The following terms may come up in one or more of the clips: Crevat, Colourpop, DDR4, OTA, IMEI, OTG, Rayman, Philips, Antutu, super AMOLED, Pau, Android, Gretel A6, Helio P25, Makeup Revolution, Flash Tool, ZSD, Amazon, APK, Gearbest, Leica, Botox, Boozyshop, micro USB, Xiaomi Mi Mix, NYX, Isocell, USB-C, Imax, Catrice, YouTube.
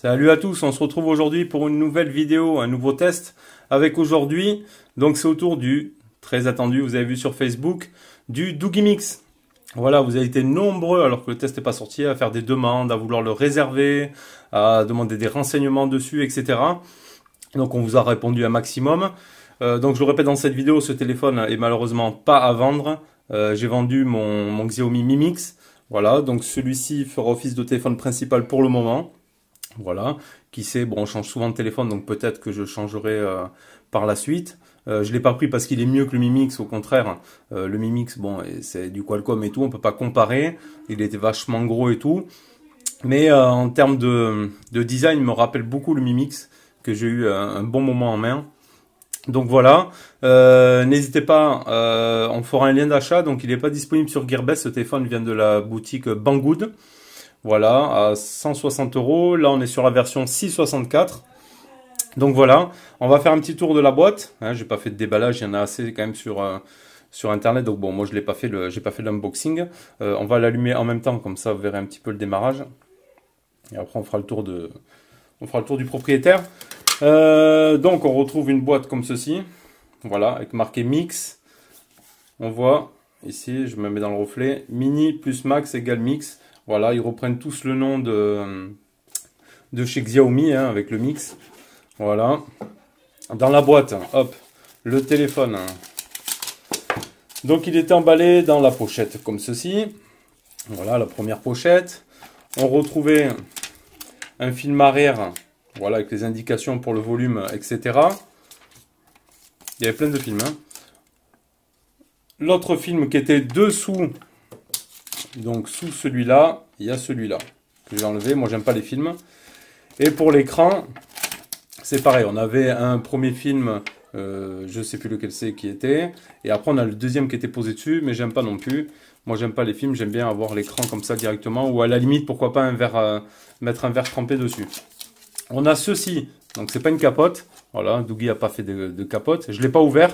Salut à tous, on se retrouve aujourd'hui pour une nouvelle vidéo, un nouveau test avec aujourd'hui, donc c'est autour du, très attendu, vous avez vu sur Facebook, du Doogee Mix. Voilà, vous avez été nombreux, alors que le test n'est pas sorti, à faire des demandes, à vouloir le réserver, à demander des renseignements dessus, etc. Donc on vous a répondu un maximum. Donc je le répète dans cette vidéo, ce téléphone est malheureusement pas à vendre. J'ai vendu mon Xiaomi Mi Mix. Voilà, donc celui-ci fera office de téléphone principal pour le moment. Voilà, qui sait, bon, on change souvent de téléphone, donc peut-être que je changerai par la suite. Je ne l'ai pas pris parce qu'il est mieux que le Mi Mix, au contraire. Le Mi Mix, bon, c'est du Qualcomm et tout, on ne peut pas comparer. Il était vachement gros et tout. Mais en termes de design, il me rappelle beaucoup le Mi Mix, que j'ai eu un bon moment en main. Donc voilà, n'hésitez pas, on fera un lien d'achat. Donc il n'est pas disponible sur Gearbest, ce téléphone vient de la boutique Banggood. Voilà, à 160 €. Là, on est sur la version 664. Donc voilà, on va faire un petit tour de la boîte. Hein, j'ai pas fait de déballage, il y en a assez quand même sur Internet. Donc bon, moi, je l'ai pas fait, j'ai pas fait l'unboxing. On va l'allumer en même temps, comme ça, vous verrez un petit peu le démarrage. Et après, on fera le tour du propriétaire. Donc, on retrouve une boîte comme ceci. Voilà, avec marqué Mix. On voit ici, je me mets dans le reflet, Mini plus Max égale Mix. Voilà, ils reprennent tous le nom de chez Xiaomi, hein, avec le Mix. Voilà. Dans la boîte, hop, le téléphone. Donc, il est emballé dans la pochette, comme ceci. Voilà, la première pochette. On retrouvait un film arrière, voilà, avec les indications pour le volume, etc. Il y avait plein de films, hein. L'autre film qui était dessous... Donc sous celui-là, il y a celui-là que j'ai enlevé. Moi, j'aime pas les films. Et pour l'écran, c'est pareil. On avait un premier film, je sais plus lequel c'est qui était. Et après, on a le deuxième qui était posé dessus, mais j'aime pas non plus. Moi, j'aime pas les films. J'aime bien avoir l'écran comme ça directement, ou à la limite, pourquoi pas un verre, mettre un verre trempé dessus. On a ceci. Donc c'est pas une capote. Voilà, Doogee a pas fait de capote. Je l'ai pas ouvert.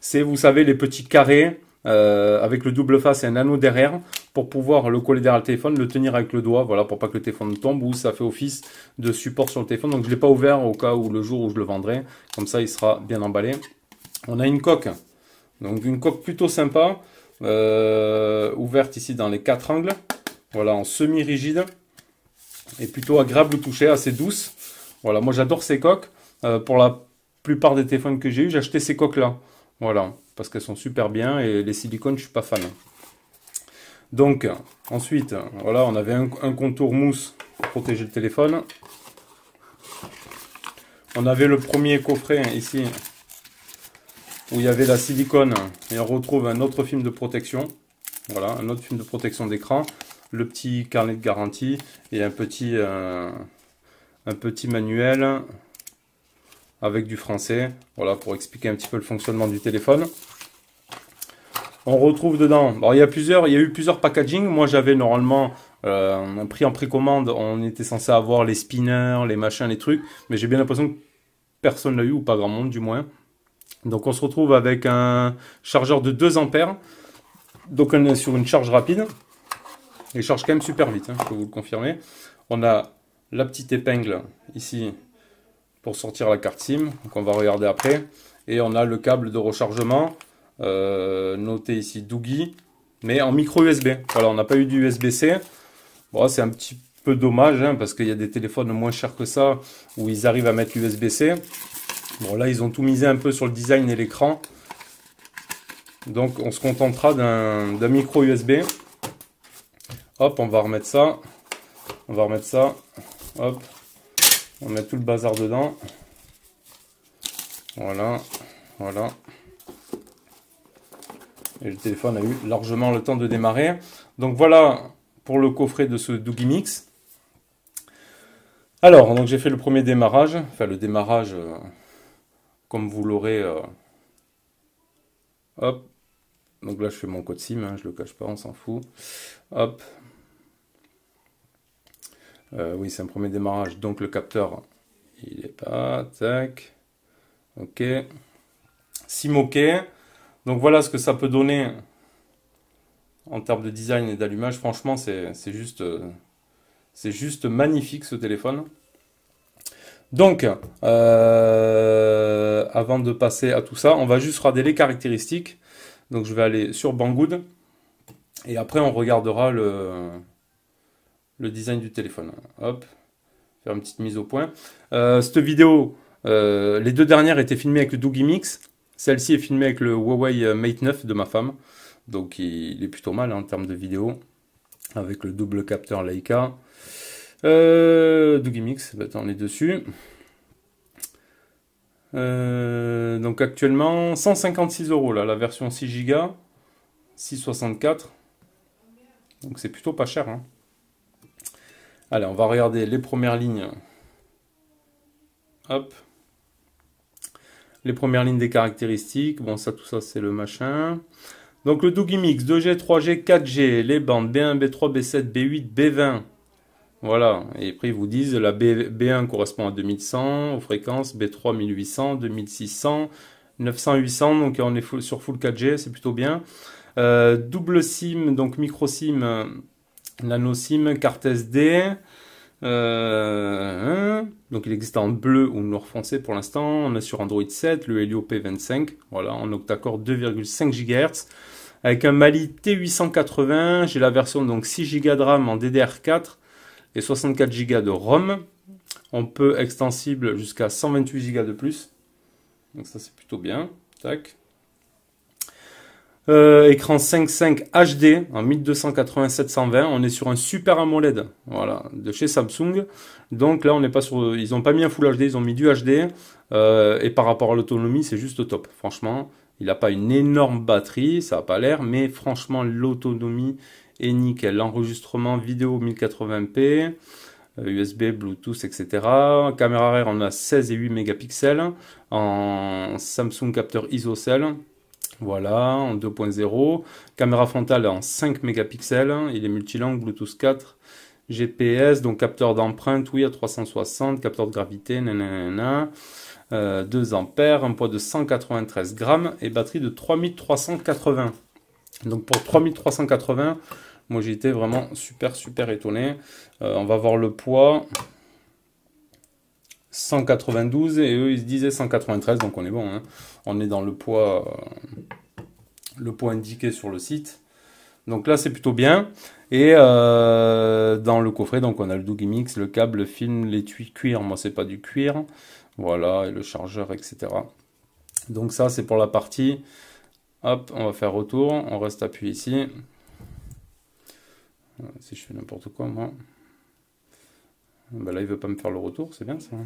C'est, vous savez, les petits carrés. Avec le double face et un anneau derrière pour pouvoir le coller derrière le téléphone, le tenir avec le doigt, voilà, pour pas que le téléphone tombe, ou ça fait office de support sur le téléphone. Donc je l'ai pas ouvert au cas où, le jour où je le vendrai, comme ça il sera bien emballé. On a une coque, donc une coque plutôt sympa, ouverte ici dans les quatre angles, voilà, en semi-rigide et plutôt agréable au toucher, assez douce. Voilà, moi j'adore ces coques. Pour la plupart des téléphones que j'ai eu, j'ai acheté ces coques là, voilà, parce qu'elles sont super bien, et les silicones, je suis pas fan. Donc ensuite, voilà, on avait un contour mousse pour protéger le téléphone. On avait le premier coffret ici où il y avait la silicone, et on retrouve un autre film de protection. Voilà, un autre film de protection d'écran, le petit carnet de garantie et un petit manuel avec du français, voilà, pour expliquer un petit peu le fonctionnement du téléphone. On retrouve dedans, alors, il y a eu plusieurs packaging. Moi, j'avais normalement pris en précommande, on était censé avoir les spinners, les machins, les trucs, mais j'ai bien l'impression que personne l'a eu, ou pas grand monde du moins. Donc on se retrouve avec un chargeur de 2 A, donc on est sur une charge rapide, il charge quand même super vite, hein, je peux vous le confirmer. On a la petite épingle ici pour sortir la carte SIM, donc on va regarder après. Et on a le câble de rechargement, noté ici Doogee, mais en micro USB. Voilà, on n'a pas eu du USB-C. Bon, c'est un petit peu dommage, hein, parce qu'il y a des téléphones moins chers que ça où ils arrivent à mettre l'USB-C. Bon, là, ils ont tout misé un peu sur le design et l'écran. Donc, on se contentera d'un micro USB. Hop, on va remettre ça. On va remettre ça. Hop. On met tout le bazar dedans. Voilà, voilà. Et le téléphone a eu largement le temps de démarrer. Donc voilà pour le coffret de ce Doogee Mix. Alors, donc j'ai fait le premier démarrage. Enfin, le démarrage, comme vous l'aurez... Hop. Donc là, je fais mon code SIM, hein, je le cache pas, on s'en fout. Hop. Oui, c'est un premier démarrage, donc le capteur, il est pas, tac, ok, SIM ok. Donc voilà ce que ça peut donner en termes de design et d'allumage. Franchement, c'est juste magnifique ce téléphone. Donc, avant de passer à tout ça, on va juste regarder les caractéristiques. Donc, je vais aller sur Banggood. Et après, on regardera le design du téléphone. Hop, faire une petite mise au point. Cette vidéo, les deux dernières étaient filmées avec le Doogee Mix. Celle-ci est filmée avec le Huawei Mate 9 de ma femme. Donc, il est plutôt mal hein, en termes de vidéo. Avec le double capteur Leica. Doogee Mix, ben, on est dessus. Donc, actuellement, 156 € là, la version 6 Go. 664. Donc c'est plutôt pas cher. Hein. Allez, on va regarder les premières lignes. Hop. Les premières lignes des caractéristiques. Bon, ça, tout ça, c'est le machin. Donc le Doogee Mix 2G, 3G, 4G, les bandes B1, B3, B7, B8, B20. Voilà. Et après, ils vous disent la B1 correspond à 2100 aux fréquences, B3 1800, 2600, 900, 800. Donc on est sur full 4G, c'est plutôt bien. Double SIM, donc micro SIM, nano SIM, carte SD. Donc il existe en bleu ou noir foncé pour l'instant. On est sur Android 7, le Helio P25, voilà, en octa-core 2,5 GHz. Avec un Mali T880, j'ai la version donc 6 Go de RAM en DDR4 et 64 Go de ROM. On peut extensible jusqu'à 128 Go de plus. Donc ça c'est plutôt bien. Tac. Écran 5.5 HD en 1280-720, on est sur un super AMOLED, voilà, de chez Samsung. Donc là on n'est pas sur, ils n'ont pas mis un Full HD, ils ont mis du HD. Et par rapport à l'autonomie, c'est juste top. Franchement, il n'a pas une énorme batterie, ça n'a pas l'air, mais franchement l'autonomie est nickel. L'enregistrement vidéo 1080p, USB, Bluetooth, etc. Caméra arrière, on a 16 et 8 mégapixels en Samsung capteur ISOCELL. Voilà, en 2.0. Caméra frontale en 5 mégapixels. Il est multilangue, Bluetooth 4, GPS, donc capteur d'empreinte, oui, à 360, capteur de gravité, nanana. 2 ampères, un poids de 193 grammes et batterie de 3380. Donc pour 3380, moi j'étais vraiment super étonné. On va voir le poids. 192 et eux ils se disaient 193, donc on est bon hein. On est dans le poids indiqué sur le site, donc là c'est plutôt bien. Et dans le coffret, donc on a le Doogee Mix, le câble, le film, l'étui cuir, moi c'est pas du cuir, voilà, et le chargeur, etc. Donc ça c'est pour la partie. Hop, on va faire retour, on reste appuyé ici. Si je fais n'importe quoi moi, ben là il veut pas me faire le retour, c'est bien ça.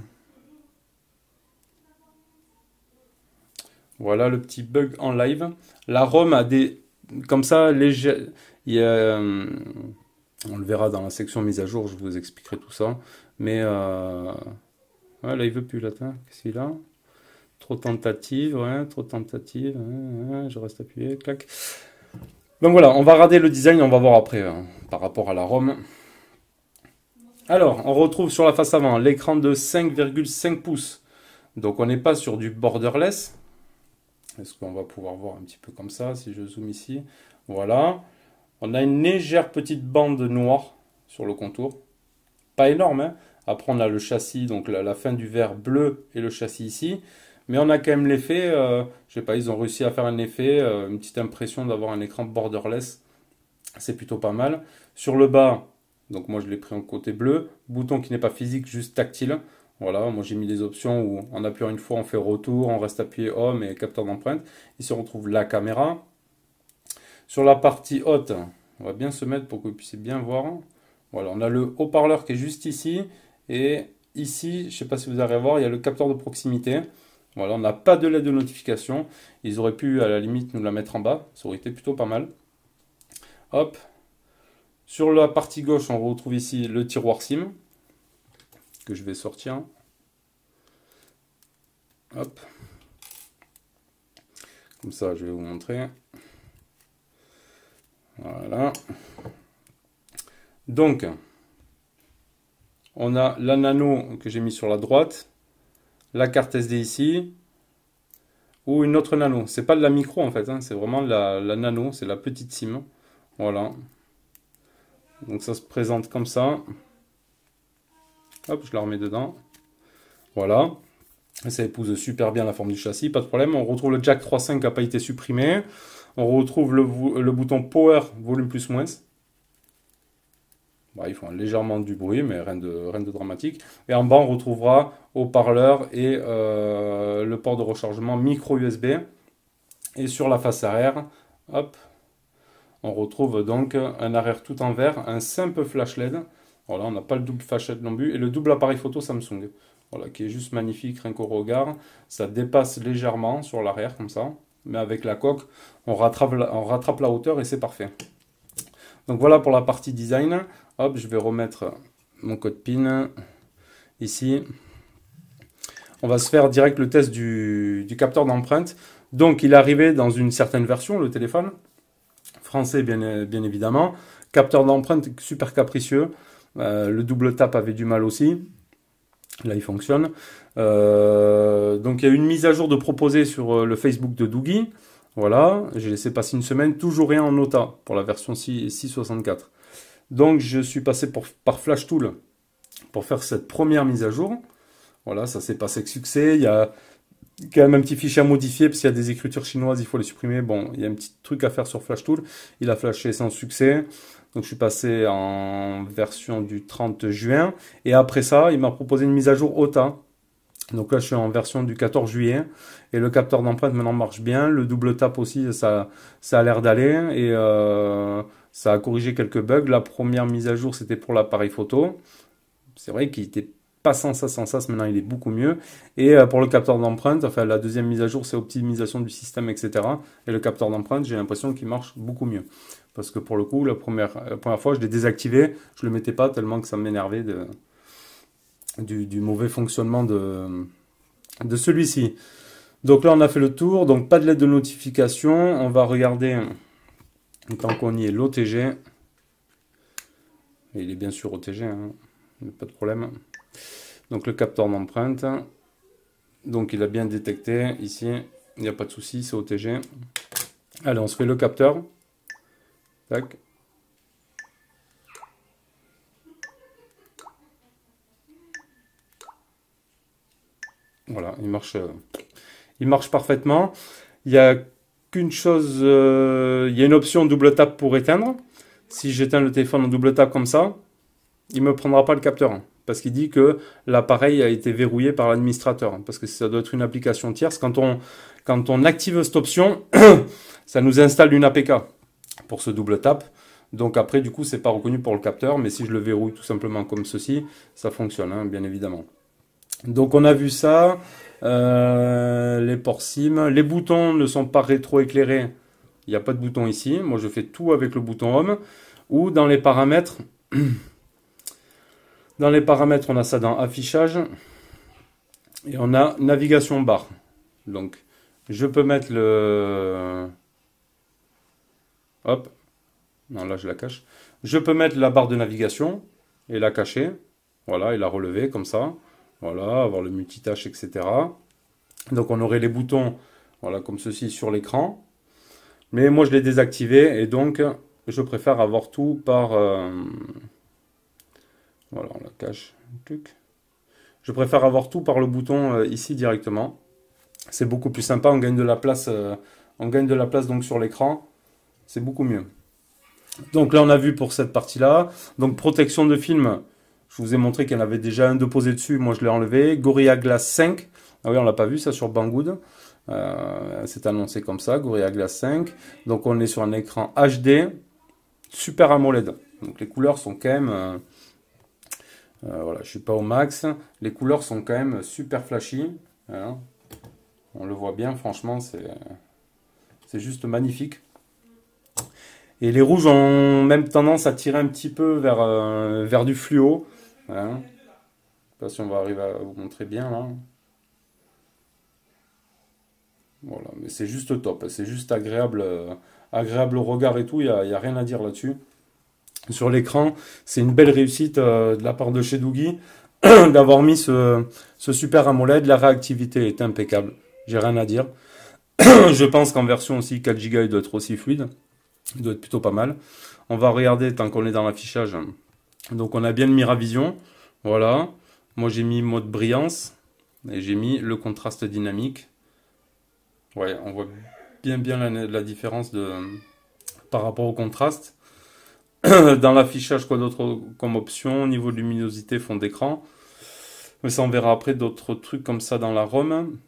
Voilà le petit bug en live. La ROM a des... Comme ça, léger... on le verra dans la section mise à jour, je vous expliquerai tout ça. Mais... Ouais, là, il veut plus, là. Qu'est-ce qu'il a ? Trop tentative, ouais, trop tentative. Ouais, je reste appuyé, clac. Donc voilà, on va regarder le design, on va voir après, hein, par rapport à la ROM. Alors, on retrouve sur la face avant l'écran de 5,5 pouces. Donc on n'est pas sur du borderless. Est-ce qu'on va pouvoir voir un petit peu comme ça, si je zoome ici? Voilà. On a une légère petite bande noire sur le contour. Pas énorme, hein. Après, on a le châssis, donc la fin du vert bleu et le châssis ici. Mais on a quand même l'effet, je sais pas, ils ont réussi à faire un effet, une petite impression d'avoir un écran borderless. C'est plutôt pas mal. Sur le bas, donc moi, je l'ai pris en côté bleu. Bouton qui n'est pas physique, juste tactile. Voilà, moi j'ai mis des options où en appuyant une fois, on fait retour, on reste appuyé home et capteur d'empreinte. Ici, on retrouve la caméra. Sur la partie haute, on va bien se mettre pour que vous puissiez bien voir. Voilà, on a le haut-parleur qui est juste ici. Et ici, je ne sais pas si vous arrivez à voir, il y a le capteur de proximité. Voilà, on n'a pas de LED de notification. Ils auraient pu, à la limite, nous la mettre en bas. Ça aurait été plutôt pas mal. Hop. Sur la partie gauche, on retrouve ici le tiroir SIM. Que je vais sortir. Hop. Comme ça, je vais vous montrer. Voilà. Donc, on a la nano que j'ai mis sur la droite, la carte SD ici, ou une autre nano. C'est pas de la micro en fait, hein, c'est vraiment la nano, c'est la petite SIM. Voilà. Donc ça se présente comme ça. Hop, je la remets dedans. Voilà. Ça épouse super bien la forme du châssis, pas de problème. On retrouve le jack 3.5 qui n'a pas été supprimé. On retrouve le bouton power, volume plus moins. Bah, ils font légèrement du bruit, mais rien de dramatique. Et en bas, on retrouvera haut-parleur et le port de rechargement micro USB. Et sur la face arrière, hop, on retrouve donc un arrière tout en verre, un simple flash LED. Voilà, on n'a pas le double flash LED non plus. Et le double appareil photo Samsung. Voilà, qui est juste magnifique, rien qu'au regard. Ça dépasse légèrement sur l'arrière, comme ça. Mais avec la coque, on rattrape la hauteur et c'est parfait. Donc voilà pour la partie design. Hop, je vais remettre mon code PIN ici. On va se faire direct le test du capteur d'empreinte. Donc il est arrivé dans une certaine version, le téléphone. Français, bien évidemment. Capteur d'empreinte super capricieux. Le double tap avait du mal aussi. Là, il fonctionne. Donc, il y a une mise à jour de proposer sur le Facebook de Doogee. Voilà, j'ai laissé passer une semaine. Toujours rien en OTA pour la version 6.64. Donc, je suis passé par Flash Tool pour faire cette première mise à jour. Voilà, ça s'est passé avec succès. Il y a quand même un petit fichier à modifier parce qu'il y a des écritures chinoises, il faut les supprimer. Bon, il y a un petit truc à faire sur Flash Tool. Il a flashé sans succès. Donc je suis passé en version du 30 juin. Et après ça, il m'a proposé une mise à jour OTA. Donc là, je suis en version du 14 juillet. Et le capteur d'empreinte maintenant marche bien. Le double tap aussi, ça a l'air d'aller. Et ça a corrigé quelques bugs. La première mise à jour, c'était pour l'appareil photo. C'est vrai qu'il était pas sans sas, maintenant il est beaucoup mieux. Et pour le capteur d'empreinte, enfin la deuxième mise à jour, c'est optimisation du système, etc. Et le capteur d'empreinte, j'ai l'impression qu'il marche beaucoup mieux. Parce que pour le coup, la première fois, je l'ai désactivé, je le mettais pas tellement que ça m'énervait du mauvais fonctionnement de celui-ci. Donc là, on a fait le tour, donc pas de lettre de notification. On va regarder, tant qu'on y est, l'OTG. Il est bien sûr OTG, hein, pas de problème. Donc le capteur d'empreinte, donc il a bien détecté ici, il n'y a pas de souci, c'est OTG. Allez, on se fait le capteur. Tac. Voilà, il marche parfaitement. Il n'y a qu'une chose, il y a une option double tap pour éteindre. Si j'éteins le téléphone en double tap comme ça, il ne me prendra pas le capteur. Parce qu'il dit que l'appareil a été verrouillé par l'administrateur. Parce que ça doit être une application tierce. Quand on active cette option, ça nous installe une APK pour ce double tap. Donc après, du coup, c'est pas reconnu pour le capteur. Mais si je le verrouille tout simplement comme ceci, ça fonctionne, hein, bien évidemment. Donc on a vu ça. Les ports SIM. Les boutons ne sont pas rétro-éclairés. Il n'y a pas de bouton ici. Moi, je fais tout avec le bouton Home. Ou dans les paramètres... Dans les paramètres, on a ça dans affichage et on a navigation barre. Donc, je peux mettre le... Hop. Non, là, je la cache. Je peux mettre la barre de navigation et la cacher. Voilà, et la relever comme ça. Voilà, avoir le multitâche, etc. Donc, on aurait les boutons, voilà, comme ceci sur l'écran. Mais moi, je l'ai désactivé et donc, je préfère avoir tout par... Voilà, on la cache. Je préfère avoir tout par le bouton ici directement. C'est beaucoup plus sympa, on gagne de la place, donc sur l'écran. C'est beaucoup mieux. Donc là, on a vu pour cette partie-là. Donc protection de film, je vous ai montré qu'il y en avait déjà un de posé dessus. Moi, je l'ai enlevé. Gorilla Glass 5. Ah oui, on l'a pas vu, ça sur Banggood. C'est annoncé comme ça, Gorilla Glass 5. Donc on est sur un écran HD, super AMOLED. Donc les couleurs sont quand même... voilà, je suis pas au max. Les couleurs sont quand même super flashy. Voilà. On le voit bien, franchement, c'est juste magnifique. Et les rouges ont même tendance à tirer un petit peu vers du fluo. Voilà. Je ne sais pas si on va arriver à vous montrer bien là. Voilà, mais c'est juste top. C'est juste agréable au regard et tout. Il n'y a rien à dire là-dessus. Sur l'écran, c'est une belle réussite de la part de chez Doogee d'avoir mis ce super AMOLED. La réactivité est impeccable, j'ai rien à dire. Je pense qu'en version aussi 4 Go, il doit être aussi fluide, il doit être plutôt pas mal. On va regarder tant qu'on est dans l'affichage. Donc on a bien le Miravision, voilà. Moi j'ai mis mode brillance, et j'ai mis le contraste dynamique. Ouais, on voit bien la différence de, par rapport au contraste. Dans l'affichage, quoi d'autre comme option? Niveau de luminosité, fond d'écran. Mais ça, on verra après d'autres trucs comme ça dans la ROM.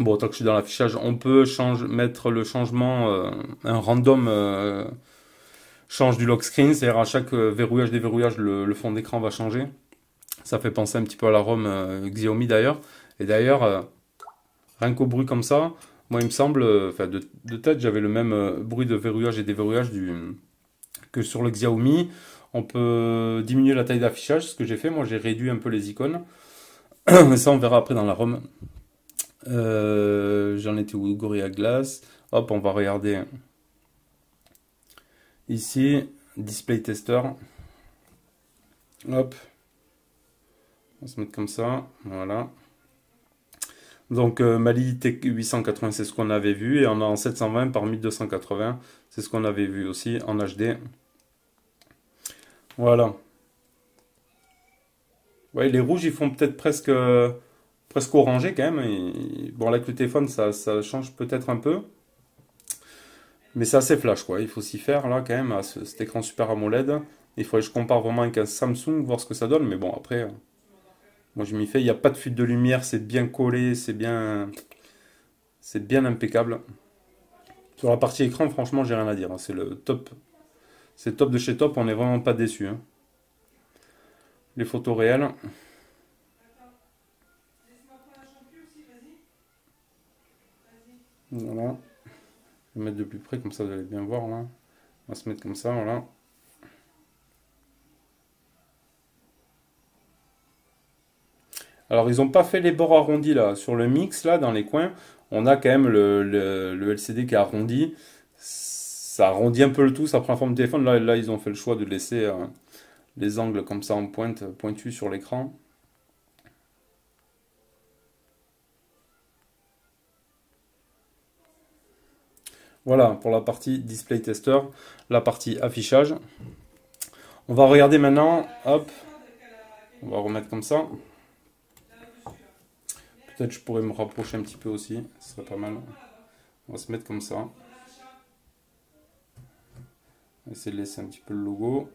Bon, tant que je suis dans l'affichage, on peut mettre le changement, un random change du lock screen. C'est-à-dire à chaque verrouillage, déverrouillage, le fond d'écran va changer. Ça fait penser un petit peu à la ROM Xiaomi d'ailleurs. Et d'ailleurs, rien qu'au bruit comme ça, moi il me semble, de tête, j'avais le même bruit de verrouillage et déverrouillage que sur le Xiaomi. On peut diminuer la taille d'affichage, ce que j'ai fait. Moi j'ai réduit un peu les icônes. Mais ça on verra après dans la ROM. J'en étais où? Gorilla Glass. Hop, on va regarder ici. Display Tester. Hop. On va se mettre comme ça. Voilà. Donc Mali T880, c'est ce qu'on avait vu, et on a en 720 par 1280, c'est ce qu'on avait vu aussi en HD. Voilà. Ouais, les rouges ils font peut-être presque orangé quand même. Et, bon, avec le téléphone ça change peut-être un peu, mais c'est assez flash quoi. Il faut s'y faire là quand même à cet écran super AMOLED. Il faudrait que je compare vraiment avec un Samsung, voir ce que ça donne, mais bon après. Moi je m'y fais, il n'y a pas de fuite de lumière, c'est bien collé, c'est bien impeccable. Sur la partie écran, franchement, j'ai rien à dire, c'est le top. C'est top de chez top, on n'est vraiment pas déçu. Les photos réelles. Voilà. Je vais mettre de plus près, comme ça vous allez bien voir là. On va se mettre comme ça, voilà. Alors ils n'ont pas fait les bords arrondis là, sur le mix là, dans les coins, on a quand même le LCD qui est arrondi, ça arrondit un peu le tout, ça prend la forme de téléphone, là ils ont fait le choix de laisser les angles comme ça en pointu sur l'écran. Voilà pour la partie display tester, la partie affichage. On va regarder maintenant, hop, on va remettre comme ça. Peut-être je pourrais me rapprocher un petit peu aussi, ce serait pas mal. On va se mettre comme ça. On va essayer de laisser un petit peu le logo.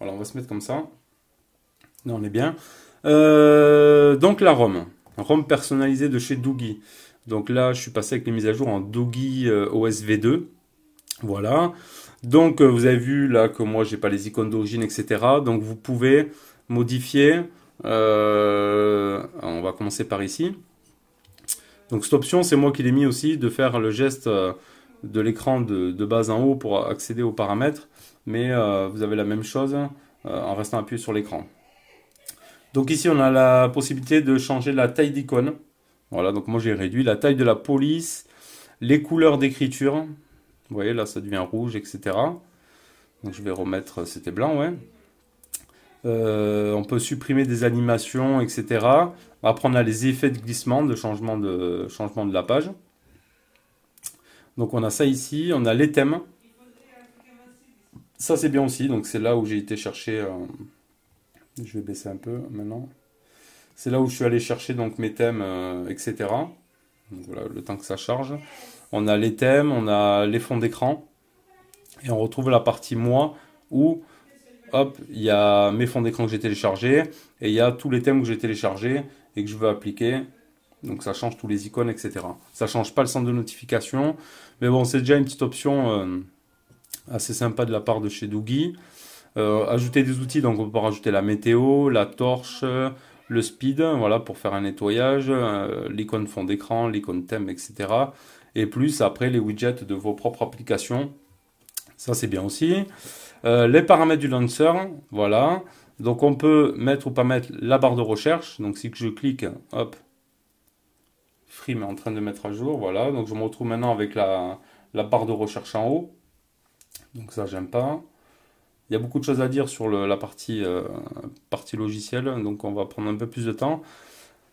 Voilà, on va se mettre comme ça. Là, on est bien. Donc la ROM. ROM personnalisée de chez Doogee. Donc là, je suis passé avec les mises à jour en Doogee OS V2. Voilà. Donc vous avez vu là que moi, j'ai pas les icônes d'origine, etc. Donc vous pouvez modifier... on va commencer par ici. Donc cette option, c'est moi qui l'ai mis aussi, de faire le geste de l'écran de bas en haut pour accéder aux paramètres, mais vous avez la même chose en restant appuyé sur l'écran. Donc ici on a la possibilité de changer la taille d'icône. Voilà, donc moi j'ai réduit la taille de la police, les couleurs d'écriture, vous voyez là ça devient rouge, etc. Donc je vais remettre, c'était blanc, ouais. On peut supprimer des animations, etc. Après on a les effets de glissement, de changement de la page. Donc on a ça ici, on a les thèmes. Ça c'est bien aussi, donc c'est là où j'ai été chercher. Je vais baisser un peu maintenant. C'est là où je suis allé chercher donc mes thèmes, etc. Donc, voilà, le temps que ça charge. On a les thèmes, on a les fonds d'écran. Et on retrouve la partie moi où... Hop, il y a mes fonds d'écran que j'ai téléchargés et il y a tous les thèmes que j'ai téléchargés et que je veux appliquer. Donc ça change tous les icônes, etc. Ça ne change pas le centre de notification. Mais bon, c'est déjà une petite option assez sympa de la part de chez Doogee. Ajouter des outils, donc on peut rajouter la météo, la torche, le speed, voilà, pour faire un nettoyage, l'icône fond d'écran, l'icône thème, etc. Et plus après les widgets de vos propres applications. Ça c'est bien aussi. Les paramètres du launcher, voilà. Donc on peut mettre ou pas mettre la barre de recherche. Donc si je clique, hop, Free est en train de mettre à jour, voilà. Donc je me retrouve maintenant avec la barre de recherche en haut. Donc ça j'aime pas. Il y a beaucoup de choses à dire sur la partie logicielle, donc on va prendre un peu plus de temps.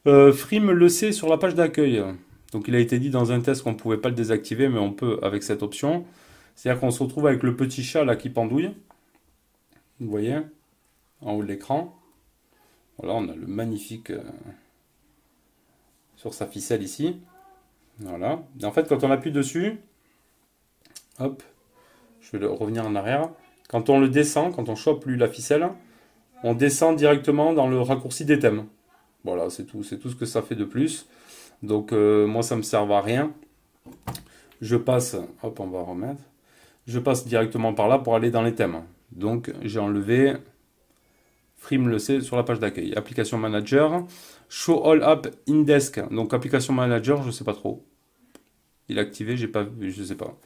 Free le sait sur la page d'accueil. Donc il a été dit dans un test qu'on ne pouvait pas le désactiver, mais on peut avec cette option. C'est-à-dire qu'on se retrouve avec le petit chat là qui pendouille. Vous voyez, en haut de l'écran. Voilà, on a le magnifique sur sa ficelle ici. Voilà. Et en fait, quand on appuie dessus, hop, je vais le revenir en arrière. Quand on le descend, quand on chope lui la ficelle, on descend directement dans le raccourci des thèmes. Voilà, c'est tout ce que ça fait de plus. Donc moi, ça ne me sert à rien. Je passe, hop, on va remettre. Je passe directement par là pour aller dans les thèmes. Donc j'ai enlevé Frame le C sur la page d'accueil. Application Manager, Show All App in Desk. Donc Application Manager, je ne sais pas trop. Il est activé, j'ai pas vu, je ne sais pas.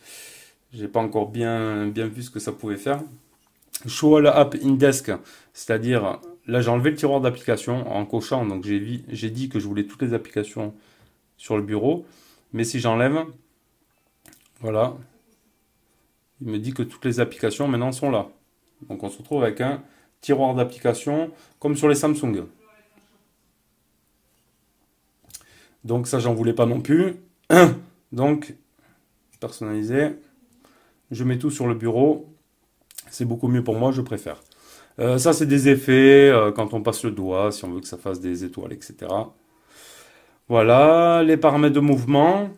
J'ai pas encore bien vu ce que ça pouvait faire. Show All App in Desk, c'est-à-dire là j'ai enlevé le tiroir d'applications en cochant. Donc j'ai dit que je voulais toutes les applications sur le bureau. Mais si j'enlève, voilà, il me dit que toutes les applications maintenant sont là. Donc on se retrouve avec un tiroir d'applications comme sur les Samsung. Donc ça, j'en voulais pas non plus. Donc personnalisé, je mets tout sur le bureau. C'est beaucoup mieux pour moi, je préfère. Ça, c'est des effets quand on passe le doigt, si on veut que ça fasse des étoiles, etc. Voilà, les paramètres de mouvement.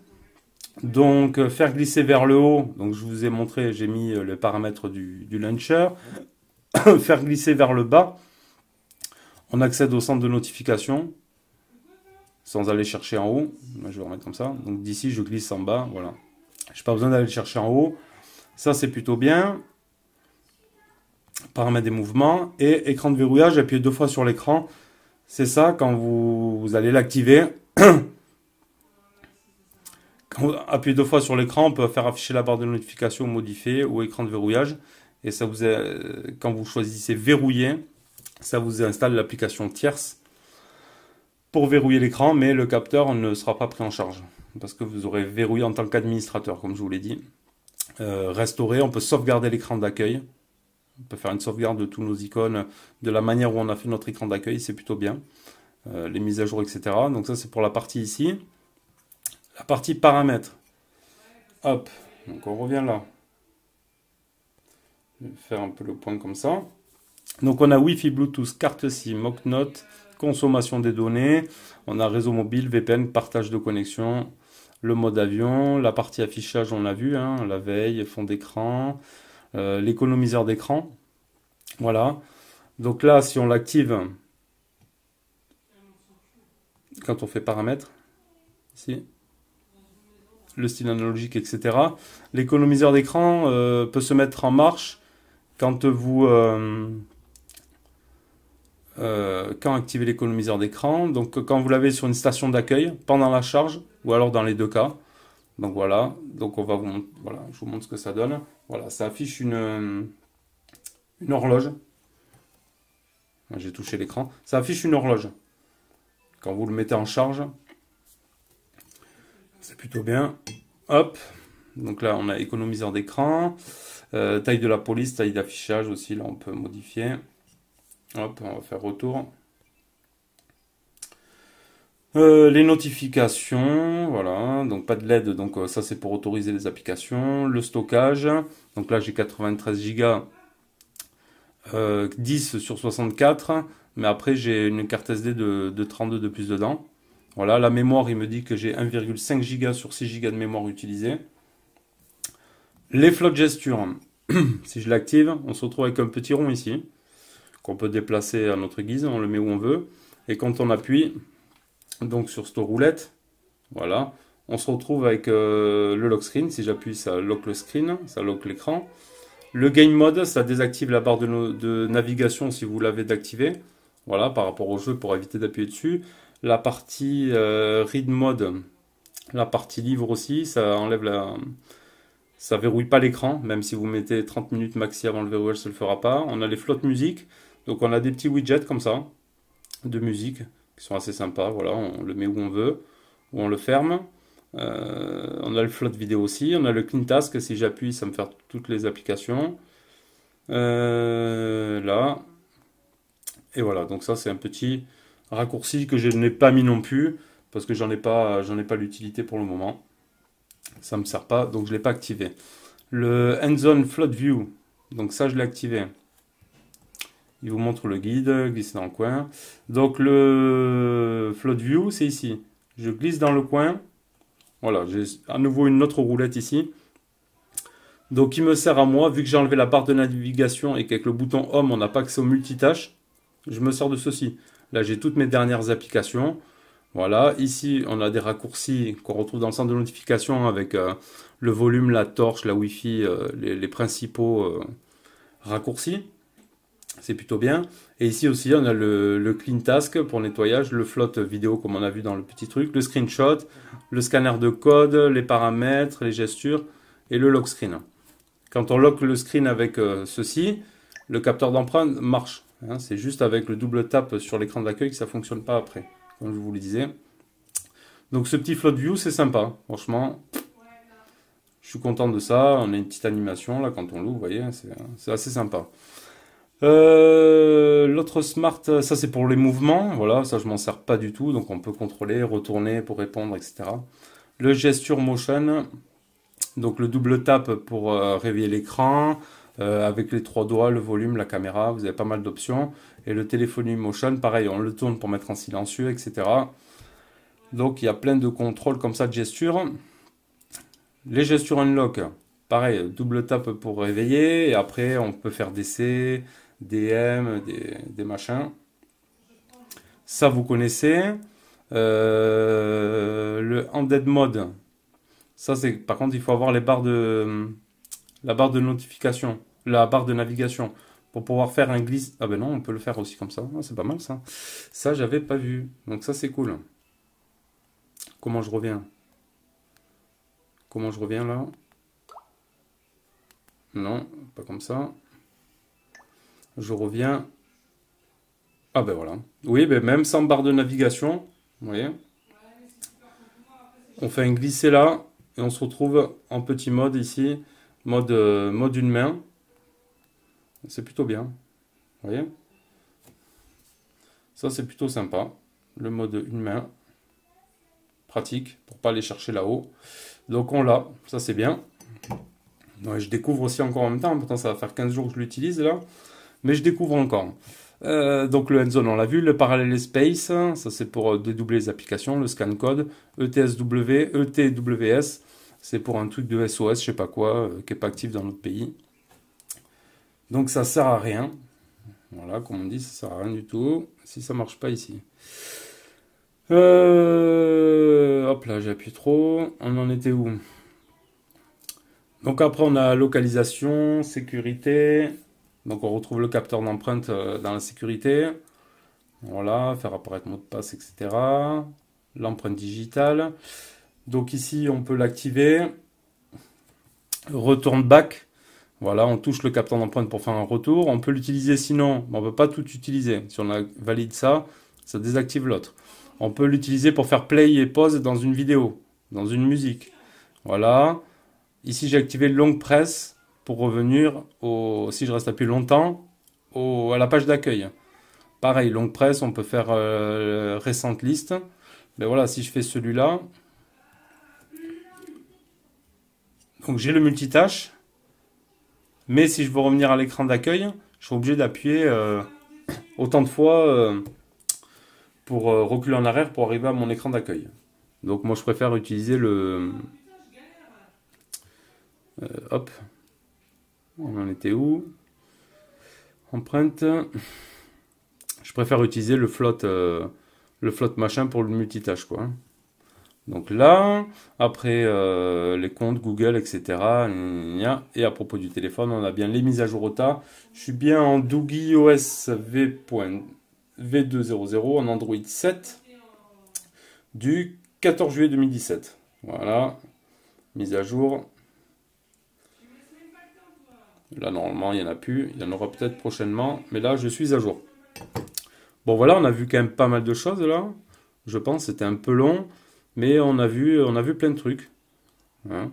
Donc faire glisser vers le haut. Donc je vous ai montré, j'ai mis les paramètres du launcher. Faire glisser vers le bas, on accède au centre de notification sans aller chercher en haut. Je vais remettre comme ça. Donc d'ici, je glisse en bas. Voilà, j'ai pas besoin d'aller chercher en haut. Ça, c'est plutôt bien. Paramètres des mouvements et écran de verrouillage. Appuyez deux fois sur l'écran. C'est ça quand vous allez l'activer. Quand vous appuyez deux fois sur l'écran, on peut faire afficher la barre de notification modifiée ou écran de verrouillage. Et ça vous est, quand vous choisissez verrouiller, ça vous installe l'application tierce pour verrouiller l'écran, mais le capteur ne sera pas pris en charge parce que vous aurez verrouillé en tant qu'administrateur, comme je vous l'ai dit. Restaurer, on peut sauvegarder l'écran d'accueil. On peut faire une sauvegarde de tous nos icônes, de la manière où on a fait notre écran d'accueil, c'est plutôt bien. Les mises à jour, etc. Donc ça, c'est pour la partie ici. La partie paramètres. Hop, donc on revient là. Faire un peu le point comme ça. Donc on a Wi-Fi, Bluetooth, carte SIM, mock-note, consommation des données, on a réseau mobile, VPN, partage de connexion, le mode avion, la partie affichage, on l'a vu, hein, la veille, fond d'écran, l'économiseur d'écran. Voilà. Donc là, si on l'active, quand on fait paramètres, ici, le style analogique, etc. L'économiseur d'écran peut se mettre en marche. Quand vous quand activez l'économiseur d'écran, donc quand vous l'avez sur une station d'accueil pendant la charge, ou alors dans les deux cas. Donc voilà, donc on va vous, voilà, je vous montre ce que ça donne. Voilà, ça affiche une horloge. J'ai touché l'écran, ça affiche une horloge quand vous le mettez en charge. C'est plutôt bien. Hop, donc là on a économiseur d'écran. Taille de la police, taille d'affichage aussi, là on peut modifier. Hop, on va faire retour. Les notifications, voilà, donc pas de LED, donc ça c'est pour autoriser les applications. Le stockage, donc là j'ai 93 Go, 10 sur 64, mais après j'ai une carte SD de 32 de plus dedans. Voilà, la mémoire, il me dit que j'ai 1,5 giga sur 6 giga de mémoire utilisée. Les flottes gesture, si je l'active, on se retrouve avec un petit rond ici, qu'on peut déplacer à notre guise, on le met où on veut. Et quand on appuie donc sur cette roulette, voilà, on se retrouve avec le lock screen. Si j'appuie, ça lock le screen, ça lock l'écran. Le game mode, ça désactive la barre de navigation si vous l'avez d'activer. Voilà, par rapport au jeu, pour éviter d'appuyer dessus. La partie read mode, la partie livre aussi, ça enlève la, ça verrouille pas l'écran, même si vous mettez 30 minutes maxi avant le verrouillage, ça le fera pas. On a les flottes musique, donc on a des petits widgets comme ça de musique qui sont assez sympas. Voilà, on le met où on veut, où on le ferme. On a le flotte vidéo aussi, on a le clean task. Si j'appuie, ça me fait toutes les applications. Là et voilà, donc ça c'est un petit raccourci que je n'ai pas mis non plus parce que j'en ai pas l'utilité pour le moment, ça me sert pas, donc je l'ai pas activé. Le Hands Zone Float View, donc ça je l'ai activé, il vous montre le guide, glisser dans le coin. Donc le Float View, c'est ici, je glisse dans le coin. Voilà, j'ai à nouveau une autre roulette ici. Donc, il me sert à moi, vu que j'ai enlevé la barre de navigation et qu'avec le bouton Home, on n'a pas accès aux multitâches, je me sers de ceci. Là, j'ai toutes mes dernières applications. Voilà, ici, on a des raccourcis qu'on retrouve dans le centre de notification avec le volume, la torche, la Wi-Fi, les principaux raccourcis. C'est plutôt bien. Et ici aussi, on a le Clean Task pour nettoyage, le float vidéo comme on a vu dans le petit truc, le screenshot, le scanner de code, les paramètres, les gestures et le lock screen. Quand on lock le screen avec ceci, le capteur d'empreinte marche. Hein, c'est juste avec le double tap sur l'écran de l'accueil que ça ne fonctionne pas après, comme je vous le disais. Donc ce petit float view, c'est sympa. Franchement, je suis content de ça. On a une petite animation là quand on l'ouvre, vous voyez, c'est assez sympa. L'autre smart, ça c'est pour les mouvements. Voilà, ça je m'en sers pas du tout. Donc on peut contrôler, retourner pour répondre, etc. Le gesture motion. Donc le double tap pour réveiller l'écran, avec les trois doigts, le volume, la caméra, vous avez pas mal d'options. Et le téléphone motion, pareil, on le tourne pour mettre en silencieux, etc. Donc il y a plein de contrôles comme ça de gesture. Les gestures unlock, pareil, double tap pour réveiller. Et après on peut faire des C, DM, des machins. Ça vous connaissez. Le handheld mode. Ça, c'est par contre, il faut avoir les barres de notification, la barre de navigation pour pouvoir faire un glisse. Ah ben non, on peut le faire aussi comme ça. C'est pas mal ça. Ça, j'avais pas vu. Donc ça, c'est cool. Comment je reviens? Comment je reviens là? Non, pas comme ça. Je reviens. Ah ben voilà. Oui, ben même sans barre de navigation, vous voyez. On fait un glisser là. Et on se retrouve en petit mode ici, mode une main. C'est plutôt bien. Vous voyez? Ça, c'est plutôt sympa. Le mode une main. Pratique pour pas aller chercher là-haut. Donc, on l'a. Ça, c'est bien. Ouais, je découvre aussi encore en même temps. Pourtant, ça va faire 15 jours que je l'utilise là. Mais je découvre encore. Donc le hands-on on l'a vu, le parallel space, ça c'est pour dédoubler les applications, le scan code, ETSW, ETWS, c'est pour un truc de SOS, je sais pas quoi, qui n'est pas actif dans notre pays. Donc ça sert à rien. Voilà, comme on dit, ça sert à rien du tout si ça marche pas ici. Hop là, j'appuie trop. On en était où? Donc après on a localisation, sécurité. Donc on retrouve le capteur d'empreinte dans la sécurité. Voilà, faire apparaître mot de passe, etc. L'empreinte digitale. Donc ici, on peut l'activer. Return back. Voilà, on touche le capteur d'empreinte pour faire un retour. On peut l'utiliser sinon, mais on ne peut pas tout utiliser. Si on valide ça, ça désactive l'autre. On peut l'utiliser pour faire play et pause dans une vidéo, dans une musique. Voilà. Ici, j'ai activé long press. Pour revenir, si je reste appuyé longtemps, à la page d'accueil. Pareil, long press, on peut faire récente liste. Mais voilà, si je fais celui-là. Donc j'ai le multitâche. Mais si je veux revenir à l'écran d'accueil, je suis obligé d'appuyer autant de fois pour reculer en arrière pour arriver à mon écran d'accueil. Donc moi, je préfère utiliser le... hop. On en était où? Empreinte. Je préfère utiliser le float machin pour le multitâche, quoi. Donc là, après les comptes Google, etc. Et à propos du téléphone, on a bien les mises à jour OTA. Je suis bien en Doogee OS V.V2.0.0 en Android 7 du 14 juillet 2017. Voilà, mise à jour. Là, normalement, il n'y en a plus. Il y en aura peut-être prochainement. Mais là, je suis à jour. Bon, voilà, on a vu quand même pas mal de choses, là. Je pense que c'était un peu long. Mais on a vu plein de trucs. Hein.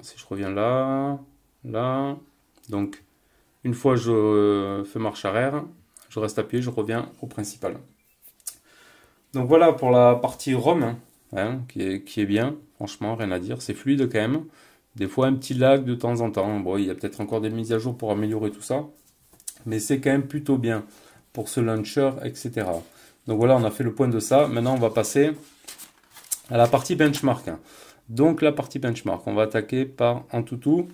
Si je reviens là, là. Donc, une fois je fais marche arrière, je reste appuyé, je reviens au principal. Donc, voilà pour la partie ROM, hein, qui est bien. Franchement, rien à dire. C'est fluide quand même. Des fois, un petit lag de temps en temps. Bon, il y a peut-être encore des mises à jour pour améliorer tout ça. Mais c'est quand même plutôt bien pour ce launcher, etc. Donc voilà, on a fait le point de ça. Maintenant, on va passer à la partie benchmark. Donc la partie benchmark, on va attaquer par Antutu.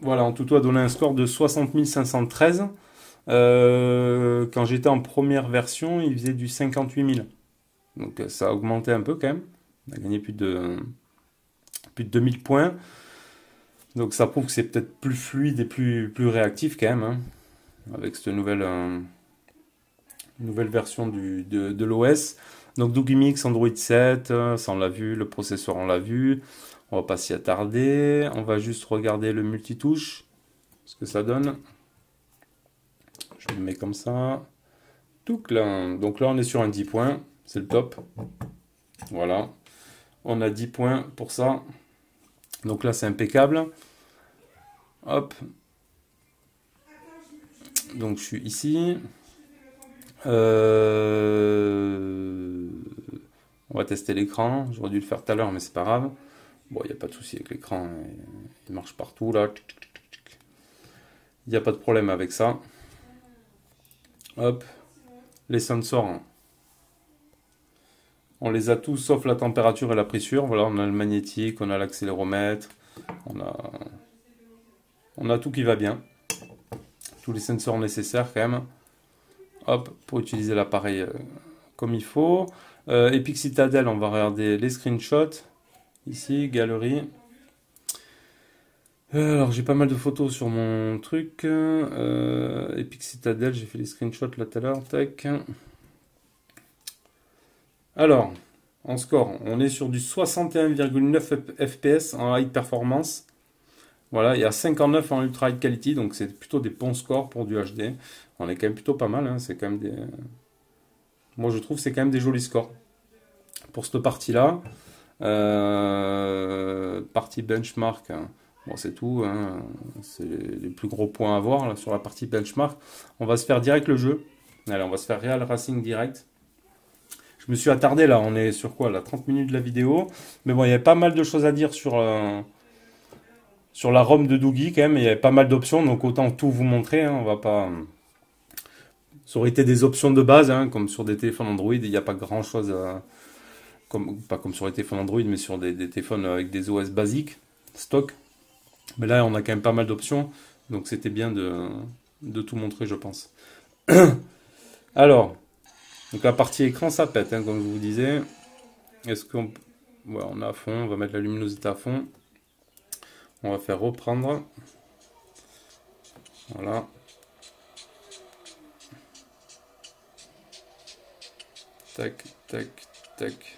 Voilà, Antutu a donné un score de 60 513. Quand j'étais en première version, il faisait du 58 000. Donc ça a augmenté un peu quand même. On a gagné plus de 2000 points. Donc ça prouve que c'est peut-être plus fluide et plus réactif quand même. Hein, avec cette nouvelle version de l'OS. Donc Doogee Mix, Android 7, ça on l'a vu, le processeur on l'a vu. On va pas s'y attarder, on va juste regarder le multitouche, ce que ça donne. Je le mets comme ça. Donc là, on est sur un 10 points, c'est le top. Voilà, on a 10 points pour ça. Donc là, c'est impeccable. Hop. Donc je suis ici. On va tester l'écran. J'aurais dû le faire tout à l'heure, mais c'est pas grave. Bon, il n'y a pas de souci avec l'écran, il marche partout là. Il n'y a pas de problème avec ça. Hop, les sensors, on les a tous sauf la température et la pressure. Voilà, on a le magnétique, on a l'accéléromètre, on a tout qui va bien. Tous les sensors nécessaires quand même. Hop, pour utiliser l'appareil comme il faut. Epic Citadel, on va regarder les screenshots. Ici, galerie. Alors, j'ai pas mal de photos sur mon truc. Epic Citadel, j'ai fait les screenshots là tout à l'heure. Tac. Alors, en score, on est sur du 61,9 FPS en high performance. Voilà, il y a 59 en ultra high quality, donc c'est plutôt des bons scores pour du HD. On est quand même plutôt pas mal, hein. C'est quand même des... Moi, je trouve que c'est quand même des jolis scores pour cette partie-là. Partie benchmark, bon c'est tout, hein. C'est les plus gros points à avoir là, sur la partie benchmark. On va se faire direct le jeu. Allez, on va se faire Real Racing direct. Je me suis attardé là, on est sur quoi là, 30 minutes de la vidéo, mais bon il y avait pas mal de choses à dire sur la ROM de Doogee quand même. Il y avait pas mal d'options, donc autant tout vous montrer, hein. On va pas... Ça aurait été des options de base, hein, comme sur des téléphones Android, il n'y a pas grand chose à... pas comme sur les téléphones Android, mais sur des téléphones avec des OS basiques, stock. Mais là, on a quand même pas mal d'options, donc c'était bien de tout montrer, je pense. Alors, donc la partie écran, ça pète, hein, comme je vous disais. Est-ce qu'on... Voilà, on est à fond, on va mettre la luminosité à fond. On va faire reprendre. Voilà. Tac, tac, tac.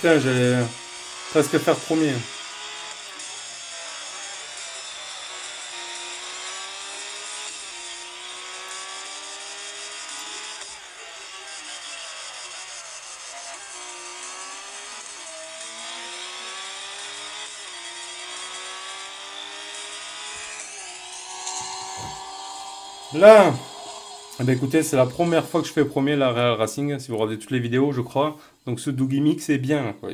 Putain, j'allais presque faire premier. Là, Eh bien, écoutez, c'est la première fois que je fais premier la Real Racing, si vous regardez toutes les vidéos, je crois. Donc ce Doogee Mix est bien, quoi.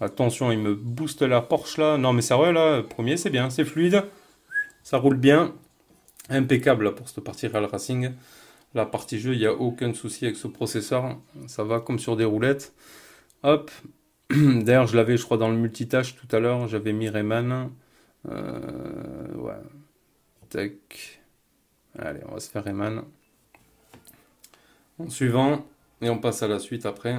Attention, il me booste la Porsche là. Non mais sérieux là, premier c'est bien, c'est fluide. Ça roule bien. Impeccable là, pour cette partie Real Racing. La partie jeu, il n'y a aucun souci avec ce processeur. Ça va comme sur des roulettes. Hop. D'ailleurs, je l'avais, je crois, dans le multitâche tout à l'heure. J'avais mis Rayman. Ouais. Tac. Allez, on va se faire Rayman. En suivant. Et on passe à la suite après.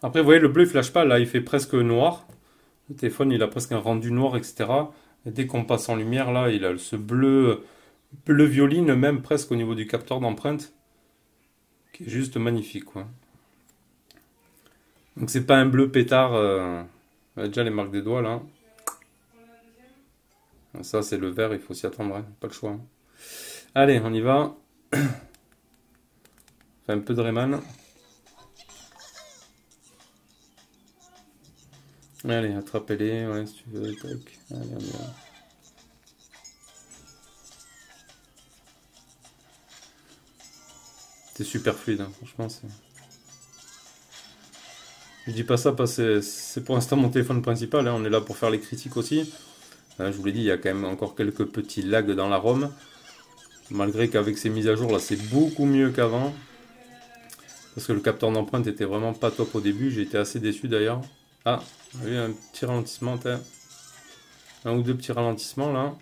Après, vous voyez, le bleu, il ne flash pas. Là, il fait presque noir. Le téléphone, il a presque un rendu noir, etc. Et dès qu'on passe en lumière, là, il a ce bleu violine, même presque au niveau du capteur d'empreinte, qui est juste magnifique, quoi. Donc, c'est pas un bleu pétard. On a déjà les marques des doigts, là. Ça, c'est le vert, il faut s'y attendre, hein. Pas le choix, hein. Allez, on y va. Fait un peu de Rayman. Allez, attrapez-les, ouais, si tu veux, tac. Allez, on y va. C'est super fluide, hein. Franchement, c'est... Je dis pas ça parce que c'est pour l'instant mon téléphone principal, hein. On est là pour faire les critiques aussi. Je vous l'ai dit, il y a quand même encore quelques petits lags dans la ROM. Malgré qu'avec ces mises à jour, là, c'est beaucoup mieux qu'avant. Parce que le capteur d'empreinte était vraiment pas top au début, j'ai été assez déçu d'ailleurs. Ah, il y a eu un petit ralentissement, un ou deux petits ralentissements là.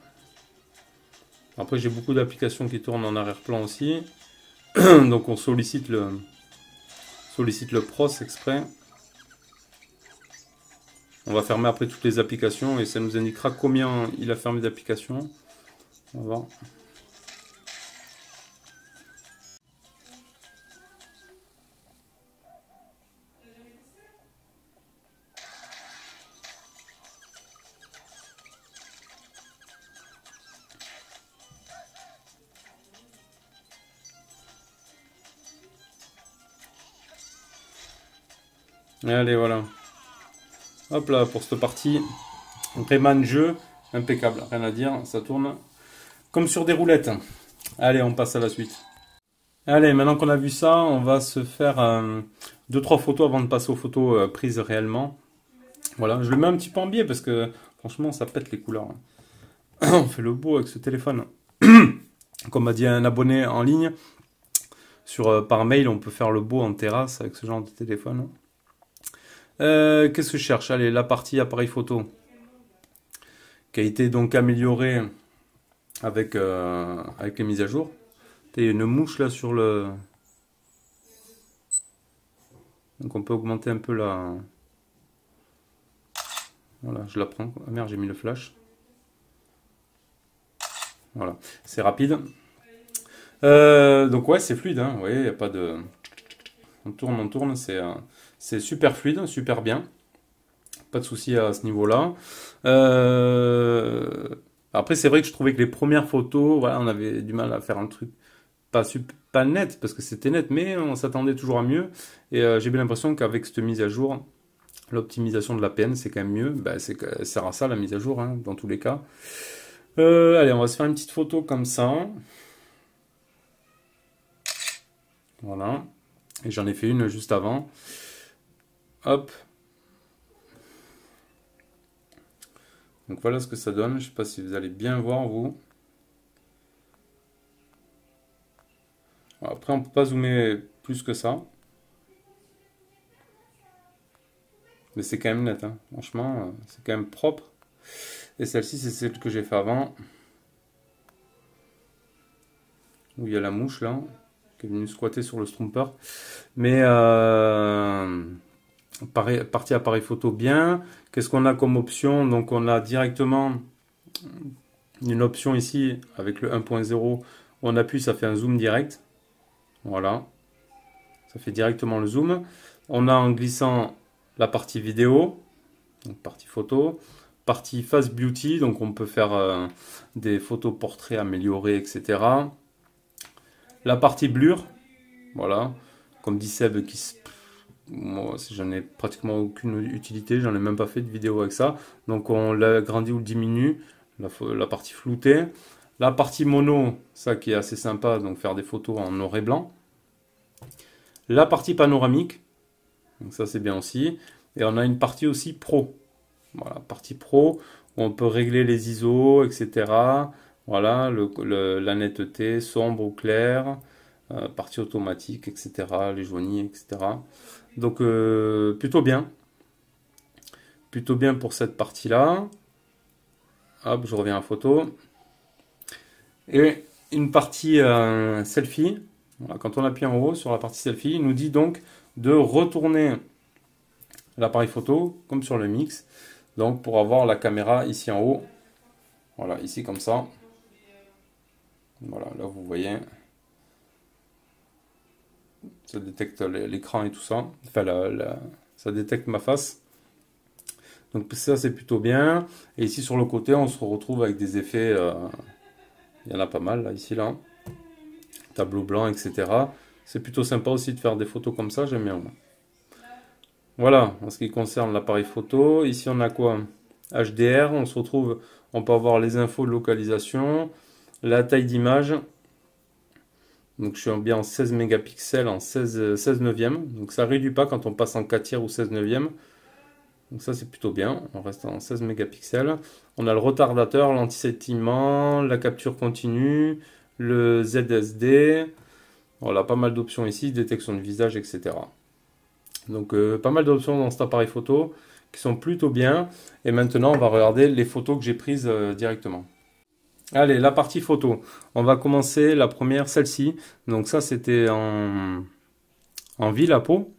Après, j'ai beaucoup d'applications qui tournent en arrière-plan aussi. Donc on sollicite le pros exprès. On va fermer après toutes les applications et ça nous indiquera combien il a fermé d'applications. On va voir. Allez, voilà. Hop là, pour cette partie. Rayman jeu, impeccable. Rien à dire, ça tourne comme sur des roulettes. Allez, on passe à la suite. Allez, maintenant qu'on a vu ça, on va se faire 2-3 photos avant de passer aux photos prises réellement. Voilà, je le mets un petit peu en biais parce que franchement, ça pète les couleurs. On fait le beau avec ce téléphone. Comme m'a dit un abonné en ligne, par mail, on peut faire le beau en terrasse avec ce genre de téléphone. Qu'est-ce que je cherche? Allez, la partie appareil photo qui a été donc améliorée avec les mises à jour. Il y a une mouche là sur le... Donc on peut augmenter un peu la... Voilà, je la prends. Ah merde, j'ai mis le flash. Voilà, c'est rapide. Donc ouais, c'est fluide, hein. Vous voyez, il n'y a pas de... on tourne, c'est super fluide, super bien. Pas de souci à ce niveau-là. Après, c'est vrai que je trouvais que les premières photos, voilà, on avait du mal à faire un truc pas net, parce que c'était net, mais on s'attendait toujours à mieux. Et j'ai bien l'impression qu'avec cette mise à jour, l'optimisation de la PN, c'est quand même mieux. Ben, elle sert à ça, la mise à jour, hein, dans tous les cas. Allez, on va se faire une petite photo comme ça. Voilà. Et j'en ai fait une juste avant. Hop. Donc voilà ce que ça donne. Je ne sais pas si vous allez bien voir, vous. Après, on ne peut pas zoomer plus que ça. Mais c'est quand même net, hein. Franchement, c'est quand même propre. Et celle-ci, c'est celle que j'ai fait avant. Où il y a la mouche, là, qui est venu squatter sur le strumper, mais partie appareil photo bien. Qu'est-ce qu'on a comme option? Donc on a directement une option ici avec le 1.0, on appuie, ça fait un zoom direct. Voilà, ça fait directement le zoom. On a en glissant la partie vidéo, donc partie photo, partie face beauty, donc on peut faire des photos portraits améliorés, etc. La partie blur, voilà, comme dit Seb qui moi j'en ai pratiquement aucune utilité, j'en ai même pas fait de vidéo avec ça. Donc on l'agrandit ou le diminue, la partie floutée. La partie mono, ça qui est assez sympa, donc faire des photos en noir et blanc. La partie panoramique, donc ça c'est bien aussi. Et on a une partie aussi pro. Voilà, partie pro, où on peut régler les ISO, etc. Voilà, la netteté, sombre ou clair, partie automatique, etc. Les jaunis, etc. Donc plutôt bien. Plutôt bien pour cette partie-là. Hop, je reviens à la photo. Et une partie selfie, voilà, quand on appuie en haut sur la partie selfie, il nous dit donc de retourner l'appareil photo comme sur le Mix, donc pour avoir la caméra ici en haut, voilà, ici comme ça, voilà, là vous voyez, ça détecte l'écran et tout ça, enfin ça détecte ma face. Donc ça c'est plutôt bien, et ici sur le côté on se retrouve avec des effets... il y en a pas mal, là, ici, là. Tableau blanc, etc. C'est plutôt sympa aussi de faire des photos comme ça, j'aime bien. Voilà, en ce qui concerne l'appareil photo. Ici, on a quoi? HDR, on se retrouve, on peut avoir les infos de localisation, la taille d'image. Donc, je suis bien en 16 mégapixels, en 16/9. Donc, ça ne réduit pas quand on passe en 4/3 ou 16/9. Donc ça c'est plutôt bien, on reste en 16 mégapixels. On a le retardateur, l'anti-sentiment, la capture continue, le ZSD. Voilà, pas mal d'options ici, détection de visage, etc. Donc pas mal d'options dans cet appareil photo qui sont plutôt bien. Et maintenant on va regarder les photos que j'ai prises directement. Allez, la partie photo. On va commencer la première, celle-ci. Donc ça c'était en ville à Pau.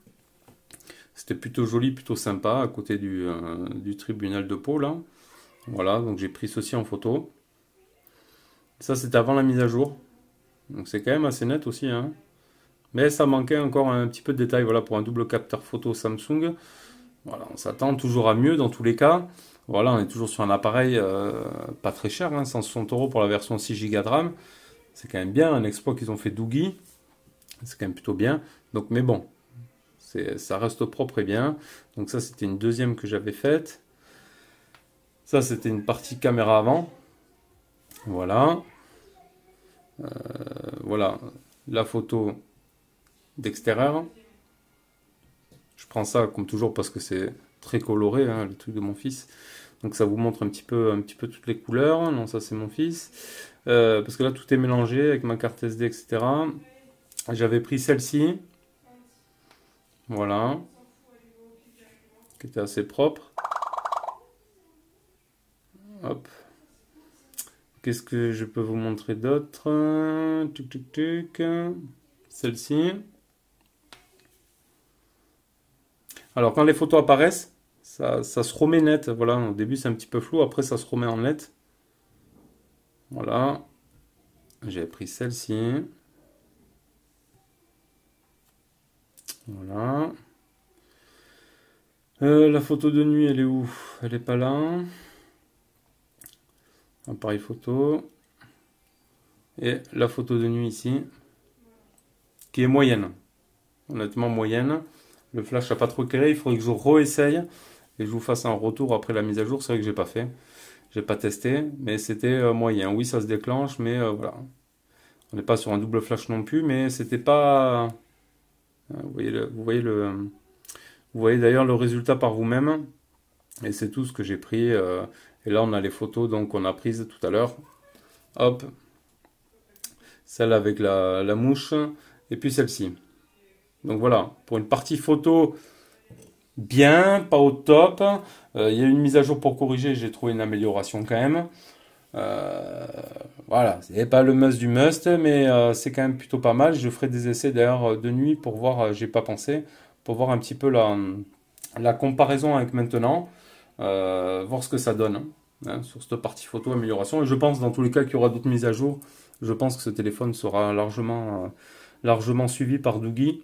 C'était plutôt joli, plutôt sympa, à côté du tribunal de Pau, là. Voilà, donc j'ai pris ceci en photo. Ça, c'était avant la mise à jour. Donc c'est quand même assez net aussi, hein. Mais ça manquait encore un petit peu de détails, voilà, pour un double capteur photo Samsung. Voilà, on s'attend toujours à mieux dans tous les cas. Voilà, on est toujours sur un appareil pas très cher, hein, 160 € pour la version 6 Go de RAM. C'est quand même bien, un exploit qu'ils ont fait Doogee. C'est quand même plutôt bien. Donc, mais bon... ça reste propre et bien. Donc ça c'était une deuxième que j'avais faite. Ça c'était une partie caméra avant. Voilà. Voilà la photo d'extérieur. Je prends ça comme toujours parce que c'est très coloré, hein, le truc de mon fils. Donc ça vous montre un petit peu toutes les couleurs. Non, ça c'est mon fils. Parce que là tout est mélangé avec ma carte SD, etc. J'avais pris celle-ci. Voilà, qui était assez propre. Hop. Qu'est-ce que je peux vous montrer d'autre? Tuc tuc tuc. Celle-ci. Alors quand les photos apparaissent, ça se remet net. Voilà, au début c'est un petit peu flou, après ça se remet en net. Voilà. J'ai pris celle-ci. Voilà. La photo de nuit, elle est où? Elle n'est pas là. Appareil photo. Et la photo de nuit ici, qui est moyenne. Honnêtement moyenne. Le flash n'a pas trop éclairé. Il faudrait que je réessaye et je vous fasse un retour après la mise à jour. C'est vrai que j'ai pas fait. J'ai pas testé, mais c'était moyen. Oui, ça se déclenche, mais voilà. On n'est pas sur un double flash non plus, mais c'était pas... Vous voyez d'ailleurs le résultat par vous-même. Et c'est tout ce que j'ai pris. Et là, on a les photos donc qu'on a prises tout à l'heure. Hop. Celle avec la mouche. Et puis celle-ci. Donc voilà. Pour une partie photo, bien, pas au top. Il y a une mise à jour pour corriger. J'ai trouvé une amélioration quand même. Voilà, c'est pas le must du must, mais c'est quand même plutôt pas mal. Je ferai des essais d'ailleurs de nuit pour voir, j'ai pas pensé, pour voir un petit peu la comparaison avec maintenant, voir ce que ça donne, hein, sur cette partie photo amélioration. Et je pense dans tous les cas qu'il y aura d'autres mises à jour. Je pense que ce téléphone sera largement suivi par Doogee.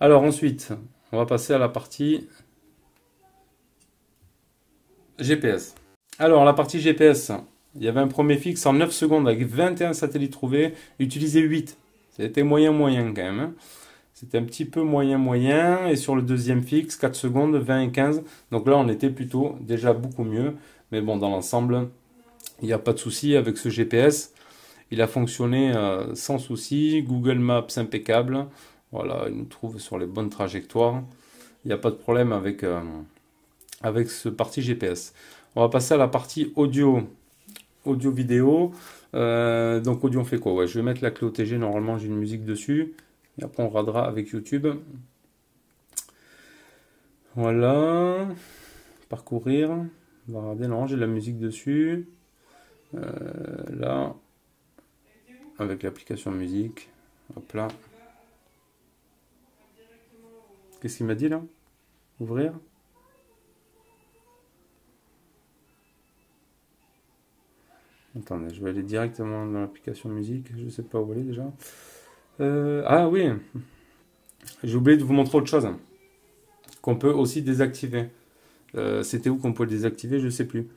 Alors ensuite, on va passer à la partie GPS. Alors, la partie GPS, il y avait un premier fixe en 9 secondes avec 21 satellites trouvés, utilisé 8. C'était moyen quand même. C'était un petit peu moyen. Et sur le deuxième fixe, 4 secondes, 20 et 15. Donc là, on était plutôt déjà beaucoup mieux. Mais bon, dans l'ensemble, il n'y a pas de souci avec ce GPS. Il a fonctionné sans souci. Google Maps impeccable. Voilà, il nous trouve sur les bonnes trajectoires. Il n'y a pas de problème avec, avec ce parti GPS. On va passer à la partie audio. Audio vidéo. Donc audio, on fait quoi? Ouais, je vais mettre la clé OTG. Normalement, j'ai une musique dessus. Et après, on radera avec YouTube. Voilà. Parcourir. On va regarder. Non, j'ai la musique dessus. Là. Avec l'application musique. Hop là. Qu'est-ce qu'il m'a dit là? Ouvrir. Attendez, je vais aller directement dans l'application musique. Je ne sais pas où elle est déjà. Ah oui, j'ai oublié de vous montrer autre chose qu'on peut aussi désactiver. C'était où qu'on pouvait désactiver, je ne sais plus.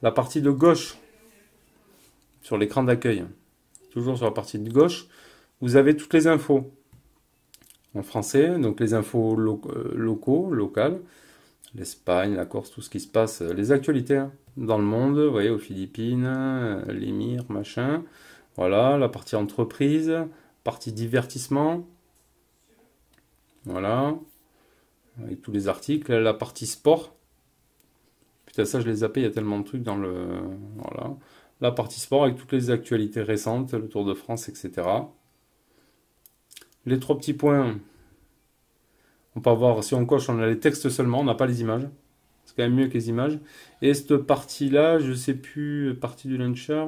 La partie de gauche sur l'écran d'accueil, toujours sur la partie de gauche, vous avez toutes les infos en français, donc les infos locales, l'Espagne, la Corse, tout ce qui se passe, les actualités hein, dans le monde, vous voyez, aux Philippines, l'émir, machin. Voilà, la partie entreprise. Partie divertissement, voilà, avec tous les articles, la partie sport, putain ça je l'ai zappé, il y a tellement de trucs dans le, voilà, la partie sport avec toutes les actualités récentes, le Tour de France, etc. Les trois petits points, on peut voir, si on coche, on a les textes seulement, on n'a pas les images, c'est quand même mieux que les images, et cette partie-là, je sais plus, partie du launcher,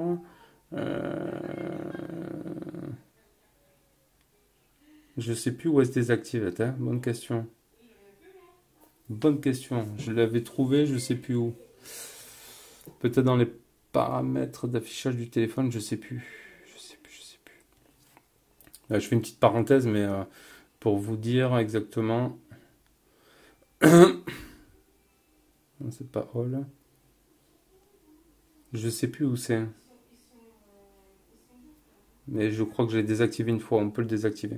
je sais plus où est-ce désactivé, hein. Bonne question. Bonne question. Je l'avais trouvé, je sais plus où. Peut-être dans les paramètres d'affichage du téléphone, je sais plus. Je sais plus. Là, je fais une petite parenthèse, mais pour vous dire exactement. C'est pas all. Je sais plus où c'est. Mais je crois que je l'ai désactivé une fois. On peut le désactiver.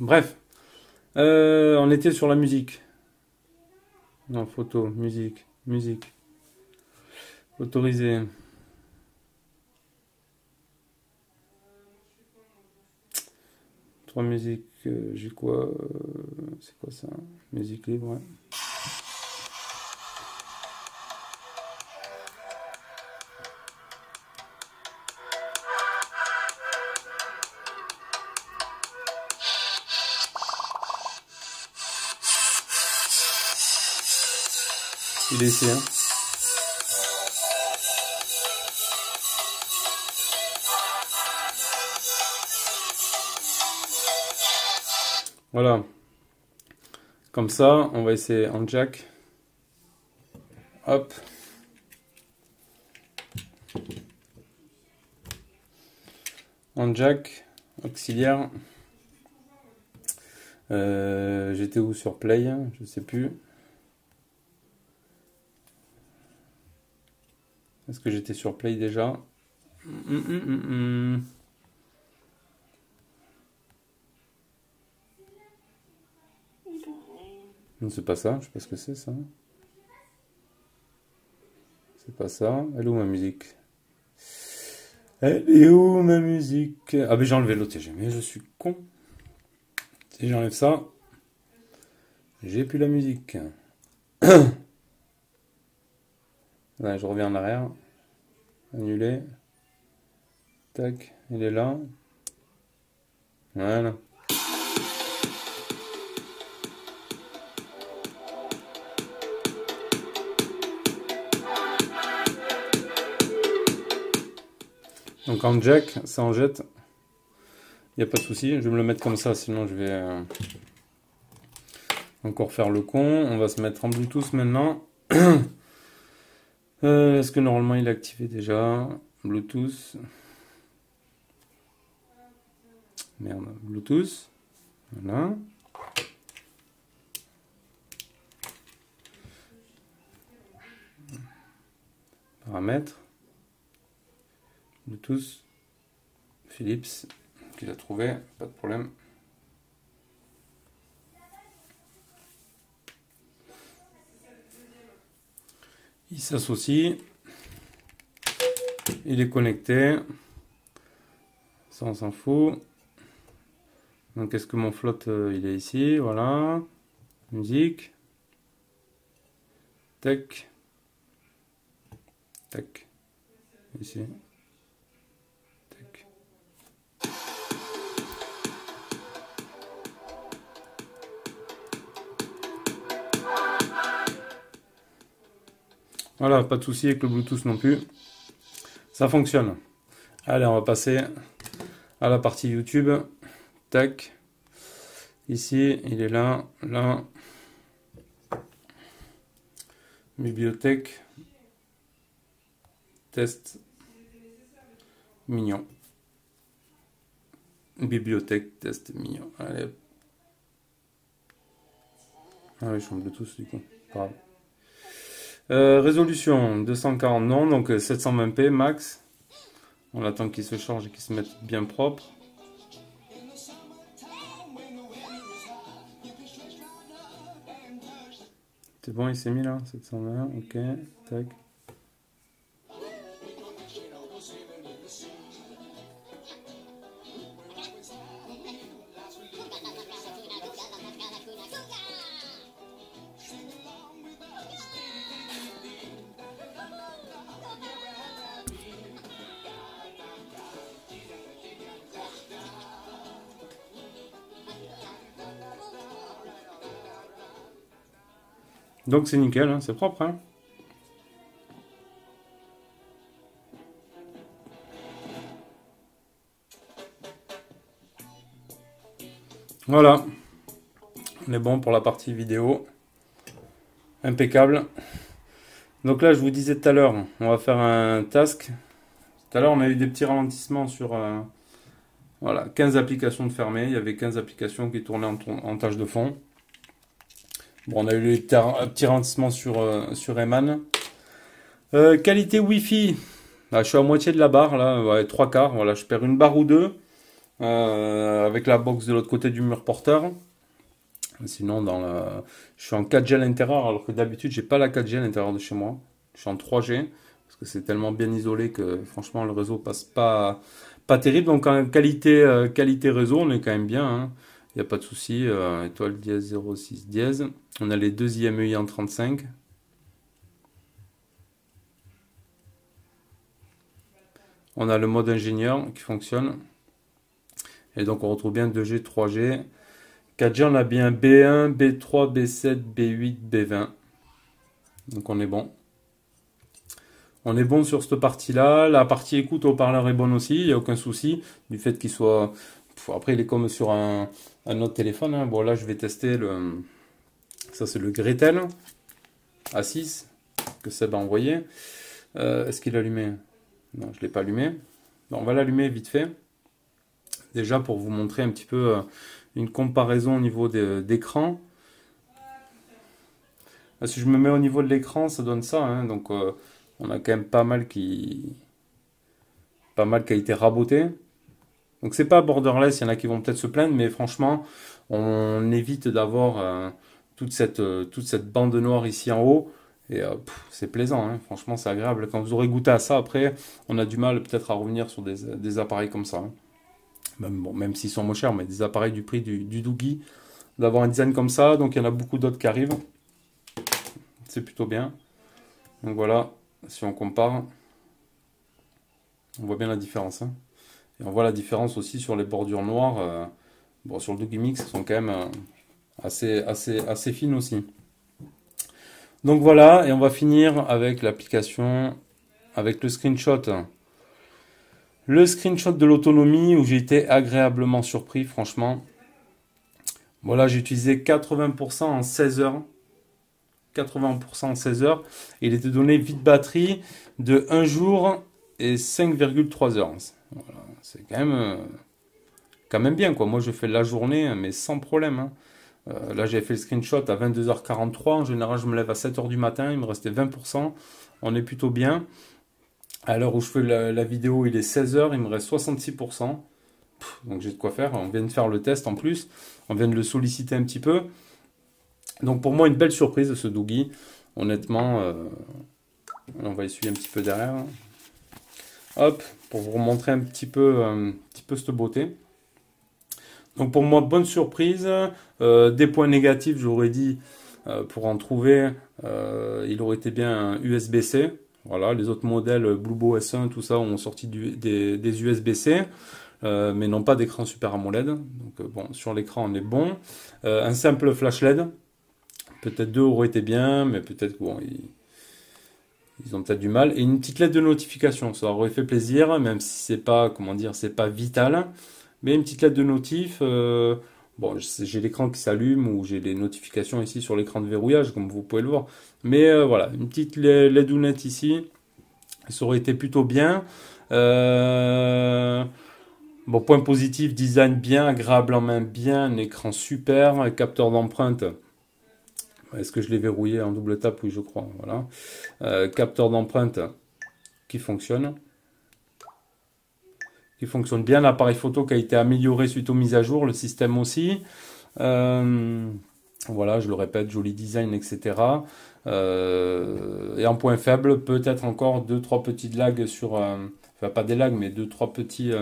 Bref, on était sur la musique. Non, photo, musique. Autorisé. Trois musiques, j'ai quoi c'est quoi ça? Musique libre, ouais. Il est ici, hein. Voilà. Comme ça, on va essayer en jack. Hop. En jack, auxiliaire. J'étais où sur play? Je sais plus. Est-ce que j'étais sur play déjà? Non, c'est pas ça, je sais pas ce que c'est ça. C'est pas ça. Elle est où ma musique? Elle est où ma musique? Ah ben j'ai enlevé l'OTG, mais je suis con. Si j'enlève ça, j'ai plus la musique. Là, je reviens en arrière. Annuler. Tac, il est là. Voilà. Donc en jack, ça en jette. Il n'y a pas de souci. Je vais me le mettre comme ça, sinon je vais encore faire le con. On va se mettre en Bluetooth maintenant. Est-ce que normalement il est activé déjà? Bluetooth. Merde, Bluetooth. Voilà. Paramètres. Bluetooth. Philips. Qu'il a trouvé. Pas de problème. il s'associe, il est connecté, ça on s'en fout. Donc est-ce que mon flotte il est ici, voilà, musique, tac, tac, ici, tac. Voilà, pas de souci avec le Bluetooth non plus, ça fonctionne. Allez, on va passer à la partie YouTube. Tac, ici il est là, là, bibliothèque, test, mignon, bibliothèque, test, mignon. Allez, allez, je suis en Bluetooth du coup, pardon. Résolution 240 non, donc 720p max. On attend qu'il se charge et qu'il se mette bien propre. C'est bon, il s'est mis là, 720, ok, tac. Donc c'est nickel, hein, c'est propre. Hein. Voilà, on est bon pour la partie vidéo. Impeccable. Donc là, je vous disais tout à l'heure, on va faire un task. Tout à l'heure, on a eu des petits ralentissements sur voilà, 15 applications de fermées. Il y avait 15 applications qui tournaient en tâche de fond. Bon, on a eu les petits ralentissements sur Rayman. Qualité Wi-Fi. Là, je suis à moitié de la barre, là, ouais, 3/4. Voilà, je perds une barre ou deux avec la box de l'autre côté du mur porteur. Sinon, je suis en 4G à l'intérieur, alors que d'habitude, j'ai pas la 4G à l'intérieur de chez moi. Je suis en 3G parce que c'est tellement bien isolé que franchement, le réseau passe pas terrible. Donc, en qualité réseau, on est quand même bien. Hein. Il n'y a pas de souci, étoile dièse 06 dièse. On a les deux IMEI en 35. On a le mode ingénieur qui fonctionne. Et donc on retrouve bien 2G, 3G. 4G, on a bien B1, B3, B7, B8, B20. Donc on est bon. On est bon sur cette partie-là. La partie écoute haut-parleur est bonne aussi. Il n'y a aucun souci du fait qu'il soit... Après, il est comme sur un autre téléphone. Hein. Bon, là, je vais tester le... Ça, c'est le Gretel A6 que Seb a envoyé. Est-ce qu'il l'a allumé? Non, je ne l'ai pas allumé. Bon, on va l'allumer vite fait. Déjà, pour vous montrer un petit peu une comparaison au niveau d'écran. Si je me mets au niveau de l'écran, ça donne ça. Hein. Donc, on a quand même pas mal qui a été raboté. Donc c'est pas borderless, il y en a qui vont peut-être se plaindre, mais franchement, on évite d'avoir toute cette bande noire ici en haut, et c'est plaisant, hein, franchement c'est agréable. Quand vous aurez goûté à ça, après, on a du mal peut-être à revenir sur des appareils comme ça. Hein. Même s'ils sont moins chers, mais des appareils du prix du Doogee, d'avoir un design comme ça, donc il y en a beaucoup d'autres qui arrivent. C'est plutôt bien. Donc voilà, si on compare, on voit bien la différence. Hein. Et on voit la différence aussi sur les bordures noires. Bon, sur le Doogee Mix, elles sont quand même assez fines aussi. Donc voilà, et on va finir avec l'application, avec le screenshot. Le screenshot de l'autonomie où j'ai été agréablement surpris, franchement. Voilà, j'ai utilisé 80% en 16 heures. 80% en 16 heures. Et il était donné vide batterie de 1 jour et 5,3 heures. Voilà, c'est quand même bien quoi. Moi je fais la journée mais sans problème hein. Là j'ai fait le screenshot à 22h43, en général je me lève à 7h du matin, il me restait 20%, on est plutôt bien. À l'heure où je fais la vidéo il est 16h, il me reste 66%. Pff, donc j'ai de quoi faire, on vient de faire le test en plus, on vient de le solliciter un petit peu. Donc pour moi une belle surprise ce Doogee, honnêtement On va essuyer un petit peu derrière. Hop, pour vous montrer un petit peu cette beauté. Donc pour moi, bonne surprise. Des points négatifs, j'aurais dit, pour en trouver, il aurait été bien un USB-C. Voilà, les autres modèles, Bluebo S1, tout ça, ont sorti des USB-C, mais non pas d'écran super AMOLED. Donc bon, sur l'écran, on est bon. Un simple flash LED, peut-être deux auraient été bien, mais peut-être bon, ils ont peut-être du mal. Et une petite lettre de notification, ça aurait fait plaisir, même si c'est pas, comment dire, c'est pas vital. Mais une petite lettre de notif, bon, j'ai l'écran qui s'allume ou j'ai les notifications ici sur l'écran de verrouillage, comme vous pouvez le voir. Mais voilà, une petite LED ici, ça aurait été plutôt bien. Bon, point positif, design bien, agréable en main bien, un écran super, capteur d'empreinte. Est-ce que je l'ai verrouillé en double tape? Oui, je crois. Voilà, capteur d'empreinte qui fonctionne. Qui fonctionne bien, l'appareil photo qui a été amélioré suite aux mises à jour, le système aussi. Voilà, je le répète, joli design, etc. Et en point faible, peut-être encore 2-3 petites lags sur... enfin, pas des lags, mais 2-3 petits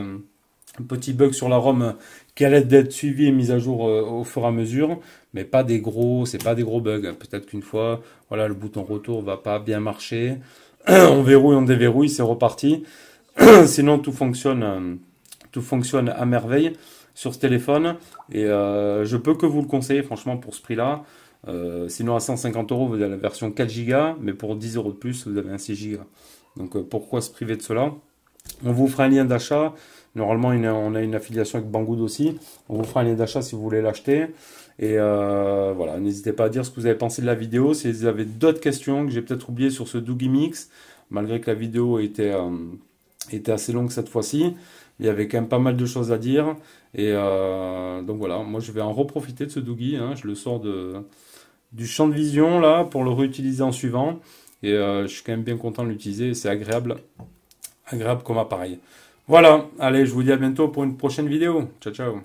bugs sur la ROM qui allait d'être suivi et mise à jour au fur et à mesure, mais pas des gros, c'est pas des gros bugs. Peut-être qu'une fois, voilà, le bouton retour va pas bien marcher. On verrouille, on déverrouille, c'est reparti. Sinon tout fonctionne à merveille sur ce téléphone et je peux que vous le conseiller franchement pour ce prix là. Sinon à 150 € vous avez la version 4 Go, mais pour 10 € de plus vous avez un 6 Go. Donc pourquoi se priver de cela? On vous fera un lien d'achat. Normalement on a une affiliation avec Banggood aussi. On vous fera un lien d'achat si vous voulez l'acheter. Et voilà, n'hésitez pas à dire ce que vous avez pensé de la vidéo. Si vous avez d'autres questions que j'ai peut-être oubliées sur ce Doogee Mix, malgré que la vidéo était assez longue cette fois-ci, il y avait quand même pas mal de choses à dire et donc voilà, moi je vais en reprofiter de ce Doogee, hein. Je le sors du champ de vision là pour le réutiliser en suivant et je suis quand même bien content de l'utiliser, c'est agréable comme appareil. Voilà, allez, je vous dis à bientôt pour une prochaine vidéo, ciao ciao.